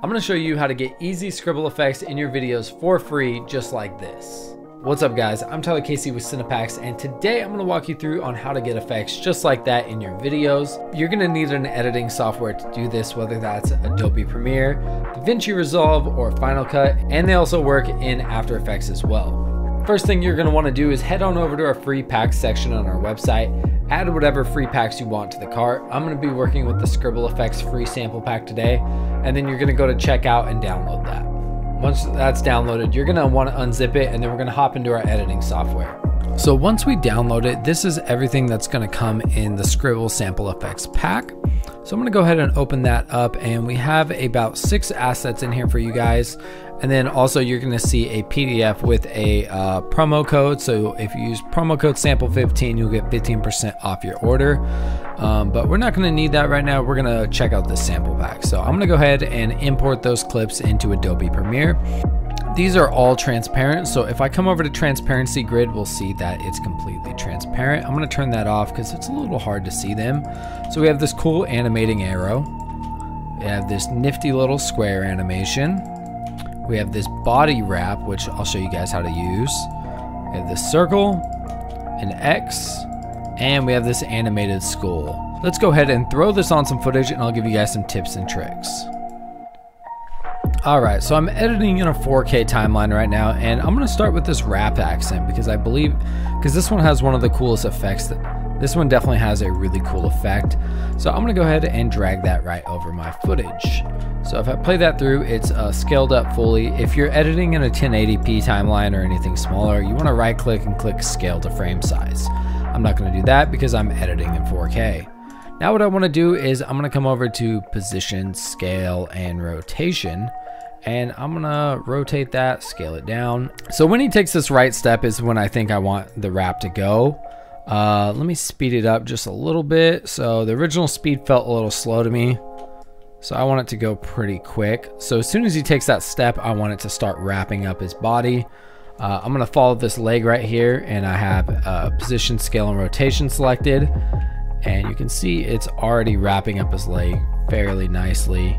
I'm gonna show you how to get easy scribble effects in your videos for free, just like this. What's up guys, I'm Tyler Casey with CinePacks, and today I'm gonna walk you through on how to get effects just like that in your videos. You're gonna need an editing software to do this, whether that's Adobe Premiere, DaVinci Resolve, or Final Cut, and they also work in After Effects as well. First thing you're gonna wanna do is head on over to our free packs section on our website. Add whatever free packs you want to the cart. I'm gonna be working with the ScribbleFX free sample pack today, and then you're gonna go to checkout and download that. Once that's downloaded, you're gonna wanna unzip it, and then we're gonna hop into our editing software. So once we download it, this is everything that's gonna come in the Scribble sample effects pack. So I'm gonna go ahead and open that up, and we have about 6 assets in here for you guys. And then also you're gonna see a PDF with a promo code. So if you use promo code sample15, you'll get 15% off your order. But we're not gonna need that right now. We're gonna check out this sample pack. So I'm gonna go ahead and import those clips into Adobe Premiere. These are all transparent, so if I come over to transparency grid, we'll see that it's completely transparent. I'm gonna turn that off because it's a little hard to see them. So we have this cool animating arrow. We have this nifty little square animation. We have this body wrap, which I'll show you guys how to use. We have this circle, an X, and we have this animated school. Let's go ahead and throw this on some footage, and I'll give you guys some tips and tricks. All right, so I'm editing in a 4K timeline right now, and I'm gonna start with this rap accent because this one has one of the coolest effects. This one definitely has a really cool effect. So I'm gonna go ahead and drag that right over my footage. So if I play that through, it's scaled up fully. If you're editing in a 1080p timeline or anything smaller, you wanna right click and click scale to frame size. I'm not gonna do that because I'm editing in 4K. Now what I wanna do is I'm gonna come over to position, scale, and rotation. And I'm gonna rotate that, scale it down. So when he takes this right step is when I think I want the wrap to go. Let me speed it up just a little bit. So the original speed felt a little slow to me. So I want it to go pretty quick. So as soon as he takes that step, I want it to start wrapping up his body. I'm gonna follow this leg right here, and I have position, scale, and rotation selected. And you can see it's already wrapping up his leg fairly nicely.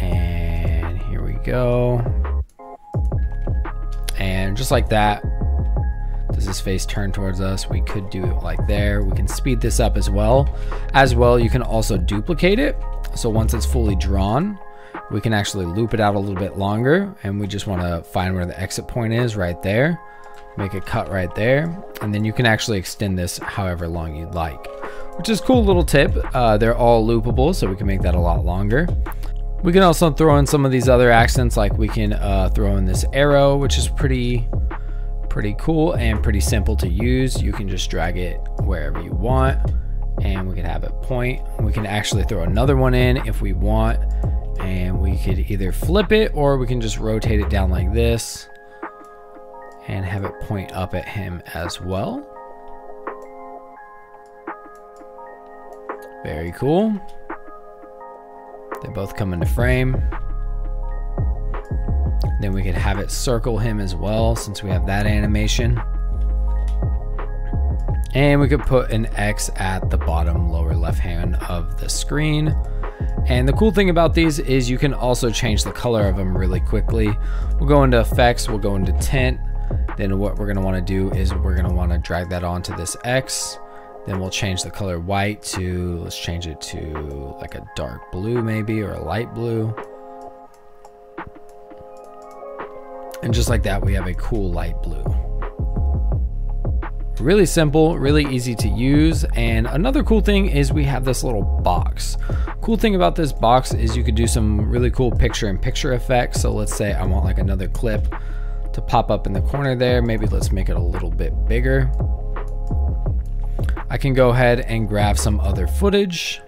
And here we go. And just like that, does his face turn towards us? We could do it like there. We can speed this up as well. You can also duplicate it. So once it's fully drawn, we can actually loop it out a little bit longer, and we just want to find where the exit point is right there. Make a cut right there, and then you can actually extend this however long you'd like, which is a cool little tip. They're all loopable, so we can make that a lot longer. We can also throw in some of these other accents, like we can throw in this arrow, which is pretty cool and pretty simple to use. You can just drag it wherever you want, and we can have it point. We can actually throw another one in if we want, and we could either flip it or we can just rotate it down like this and have it point up at him as well. Very cool. They both come into frame. Then we could have it circle him as well, since we have that animation. And we could put an X at the bottom lower left hand of the screen. And the cool thing about these is you can also change the color of them really quickly. We'll go into effects, we'll go into tint. Then what we're gonna wanna do is we're gonna wanna drag that onto this X. Then we'll change the color white to, let's change it to like a dark blue maybe, or a light blue. And just like that, we have a cool light blue. Really simple, really easy to use. And another cool thing is we have this little box. Cool thing about this box is you could do some really cool picture-in-picture effects. So let's say I want like another clip to pop up in the corner there. Maybe let's make it a little bit bigger. I can go ahead and grab some other footage.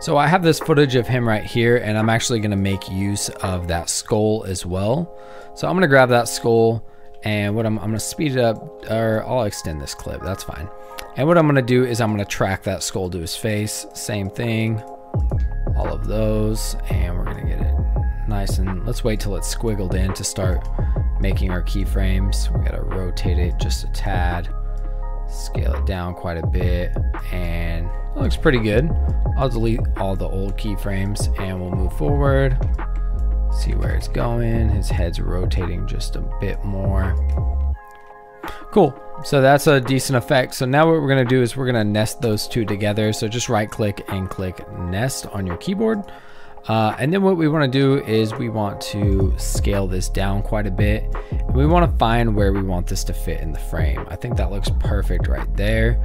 So I have this footage of him right here, and I'm actually gonna make use of that skull as well. So I'm gonna grab that skull, and what I'm gonna speed it up, or I'll extend this clip, that's fine. And what I'm gonna do is I'm gonna track that skull to his face, same thing, all of those, and we're gonna get it nice, and let's wait till it's squiggled in to start making our keyframes. We gotta rotate it just a tad, scale it down quite a bit, and That looks pretty good. I'll delete all the old keyframes and we'll move forward. See where it's going. His head's rotating just a bit more. Cool. So that's a decent effect. So now what we're going to do is we're going to nest those two together. So just right click and click nest on your keyboard. And then what we want to do is we want to scale this down quite a bit. And we want to find where we want this to fit in the frame. I think that looks perfect right there.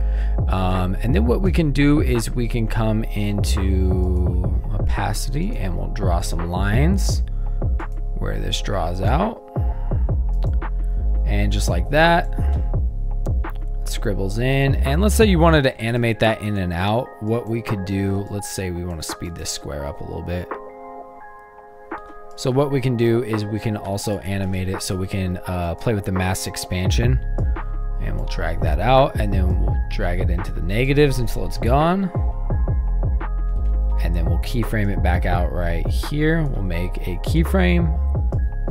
And then what we can do is we can come into opacity and we'll draw some lines where this draws out. And just like that, scribbles in. And let's say you wanted to animate that in and out. What we could do, let's say we want to speed this square up a little bit. So what we can do is we can also animate it, so we can play with the mask expansion, and we'll drag that out, and then we'll drag it into the negatives until it's gone. And then we'll keyframe it back out right here. We'll make a keyframe.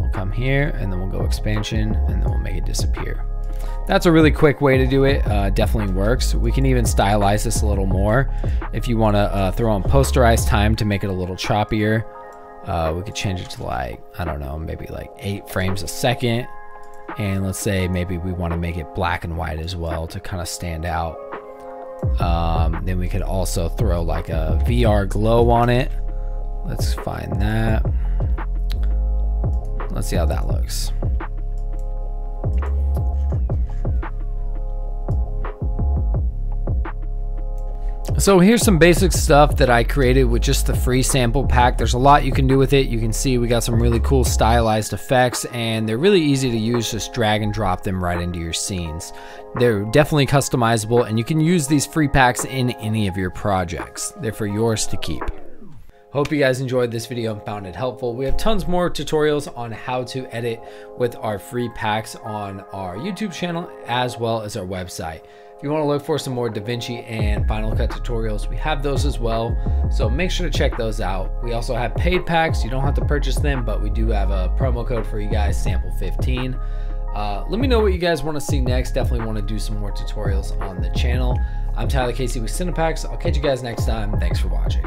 We'll come here and then we'll go expansion and then we'll make it disappear. That's a really quick way to do it. Definitely works. We can even stylize this a little more. If you want to throw on posterized time to make it a little choppier, we could change it to, like, I don't know, maybe like 8 frames a second. And let's say maybe we want to make it black and white as well to kind of stand out. Then we could also throw like a VR glow on it. Let's find that. Let's see how that looks. So here's some basic stuff that I created with just the free sample pack. There's a lot you can do with it. You can see we got some really cool stylized effects, and they're really easy to use. Just drag and drop them right into your scenes. They're definitely customizable, and you can use these free packs in any of your projects. They're for yours to keep. Hope you guys enjoyed this video and found it helpful. We have tons more tutorials on how to edit with our free packs on our YouTube channel as well as our website. If you want to look for some more DaVinci and Final Cut tutorials, we have those as well, so make sure to check those out. We also have paid packs. You don't have to purchase them, but we do have a promo code for you guys, sample15. Let me know what you guys want to see next. Definitely want to do some more tutorials on the channel. I'm Tyler Casey with CinePacks. I'll catch you guys next time. Thanks for watching.